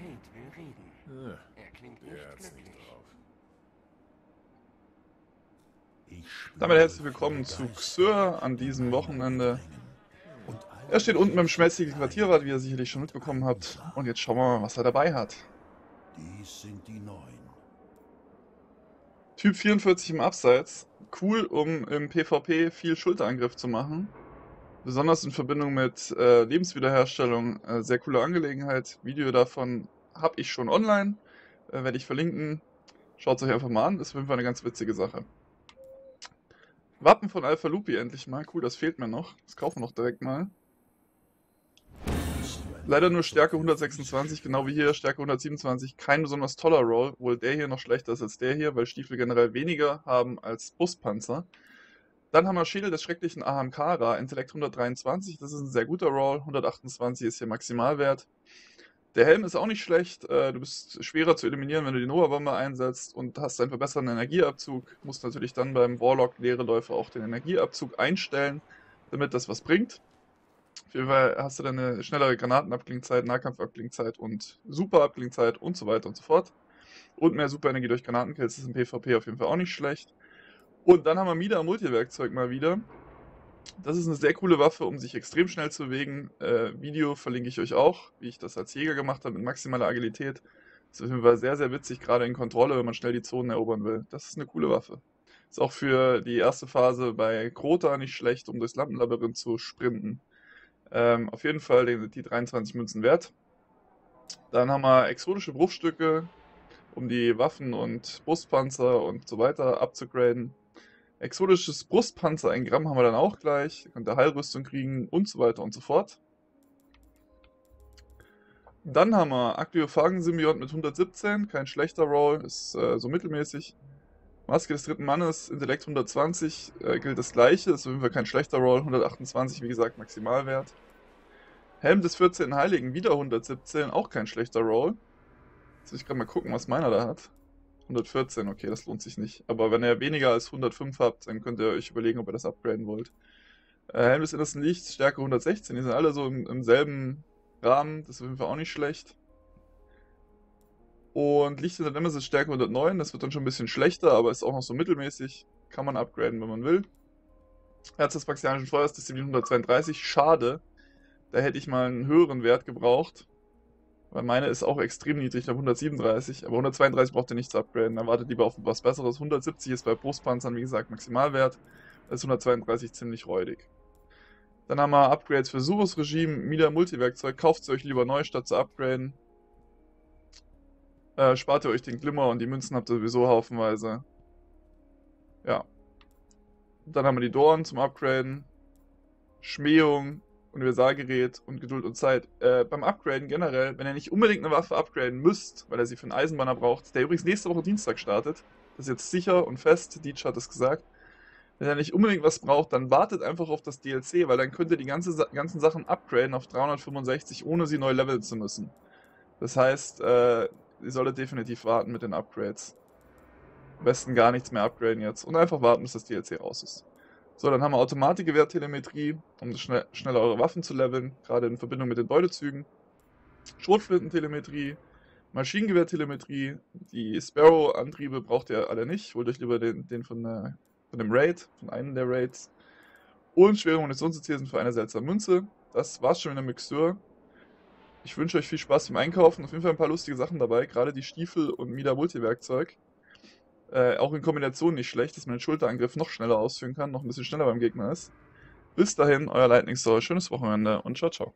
Kate will reden. Er klingt nicht glücklich. Damit herzlich willkommen zu Xûr an diesem Wochenende. Er steht unten beim schmelzigen Quartierwart, wie ihr sicherlich schon mitbekommen habt. Und jetzt schauen wir mal, was er dabei hat. Dies sind die neuen. Typ 44 im Abseits. Cool, um im PvP viel Schulterangriff zu machen. Besonders in Verbindung mit Lebenswiederherstellung. Sehr coole Angelegenheit. Video davon habe ich schon online. Werde ich verlinken. Schaut es euch einfach mal an. Ist auf jeden Fall eine ganz witzige Sache. Wappen von Alpha Lupi endlich mal. Cool, das fehlt mir noch. Das kaufen wir noch direkt mal. Leider nur Stärke 126, genau wie hier Stärke 127. Kein besonders toller Roll, obwohl der hier noch schlechter ist als der hier, weil Stiefel generell weniger haben als Brustpanzer. Dann haben wir Schädel des schrecklichen Ahamkara, Intellekt 123, das ist ein sehr guter Roll, 128 ist hier Maximalwert. Der Helm ist auch nicht schlecht, du bist schwerer zu eliminieren, wenn du die Nova Bombe einsetzt und hast einen verbesserten Energieabzug. Musst natürlich dann beim Warlock leere Läufe auch den Energieabzug einstellen, damit das was bringt. Auf jeden Fall hast du dann eine schnellere Granatenabklingzeit, Nahkampfabklingzeit und Superabklingzeit und so weiter und so fort. Und mehr Superenergie durch Granatenkills ist im PvP auf jeden Fall auch nicht schlecht. Und dann haben wir Mida Multi-Werkzeug mal wieder. Das ist eine sehr coole Waffe, um sich extrem schnell zu bewegen. Video verlinke ich euch auch, wie ich das als Jäger gemacht habe, mit maximaler Agilität. Das ist auf jeden Fall sehr, sehr witzig, gerade in Kontrolle, wenn man schnell die Zonen erobern will. Das ist eine coole Waffe. Ist auch für die erste Phase bei Krota nicht schlecht, um durchs Lampenlabyrinth zu sprinten. Auf jeden Fall die 23 Münzen wert. Dann haben wir exotische Bruchstücke, um die Waffen und Brustpanzer und so weiter abzugraden. Exotisches Brustpanzer, 1 Gramm haben wir dann auch gleich. Ihr könnt da Heilrüstung kriegen und so weiter und so fort. Dann haben wir Agriophagen-Symbiont mit 117, kein schlechter Roll, ist so mittelmäßig. Maske des dritten Mannes, Intellekt 120, gilt das gleiche, ist auf jeden Fall kein schlechter Roll, 128, wie gesagt, Maximalwert. Helm des 14. Heiligen, wieder 117, auch kein schlechter Roll. Jetzt will ich gerade mal gucken, was meiner da hat. 114, okay, das lohnt sich nicht. Aber wenn ihr weniger als 105 habt, dann könnt ihr euch überlegen, ob ihr das upgraden wollt. Helm des innersten Lichts, Stärke 116, die sind alle so im selben Rahmen, das ist auf jeden Fall auch nicht schlecht. Und Licht hinter Nemesis Stärke 109, das wird dann schon ein bisschen schlechter, aber ist auch noch so mittelmäßig. Kann man upgraden, wenn man will. Herz des Praxianischen Feuers, Disziplin 132, schade. Da hätte ich mal einen höheren Wert gebraucht. Weil meine ist auch extrem niedrig, bei 137. Aber 132 braucht ihr nicht zu upgraden, dann wartet lieber auf was Besseres. 170 ist bei Brustpanzern, wie gesagt, Maximalwert. Da ist 132 ziemlich räudig. Dann haben wir Upgrades für Suros Regime, Mida Multi-Werkzeug. Kauft sie euch lieber neu, statt zu upgraden. Spart ihr euch den Glimmer und die Münzen habt ihr sowieso haufenweise. Ja. Dann haben wir die Dorn zum Upgraden. Schmähung, Universalgerät und Geduld und Zeit. Beim Upgraden generell, wenn ihr nicht unbedingt eine Waffe upgraden müsst, weil ihr sie für einen Eisenbahner braucht, der übrigens nächste Woche Dienstag startet, das ist jetzt sicher und fest, Dietsch hat es gesagt. Wenn ihr nicht unbedingt was braucht, dann wartet einfach auf das DLC, weil dann könnt ihr die ganzen Sachen upgraden auf 365, ohne sie neu leveln zu müssen. Das heißt, ihr solltet definitiv warten mit den Upgrades. Am besten gar nichts mehr upgraden jetzt und einfach warten, bis das DLC raus ist. So, dann haben wir Automatikgewehr-Telemetrie, um schneller eure Waffen zu leveln, gerade in Verbindung mit den Beutezügen. Schrotflintentelemetrie, Maschinengewehr-Telemetrie, die Sparrow-Antriebe braucht ihr alle nicht, holt euch lieber den von dem Raid, von einem der Raids. Und schwere Munitionsdozierung für eine seltsame Münze. Das war's schon in der Mixtur. Ich wünsche euch viel Spaß beim Einkaufen, auf jeden Fall ein paar lustige Sachen dabei, gerade die Stiefel und Mida Multi-Werkzeug. Auch in Kombination nicht schlecht, dass man den Schulterangriff noch schneller ausführen kann, noch ein bisschen schneller beim Gegner ist. Bis dahin, euer Lightning Soul, schönes Wochenende und ciao, ciao.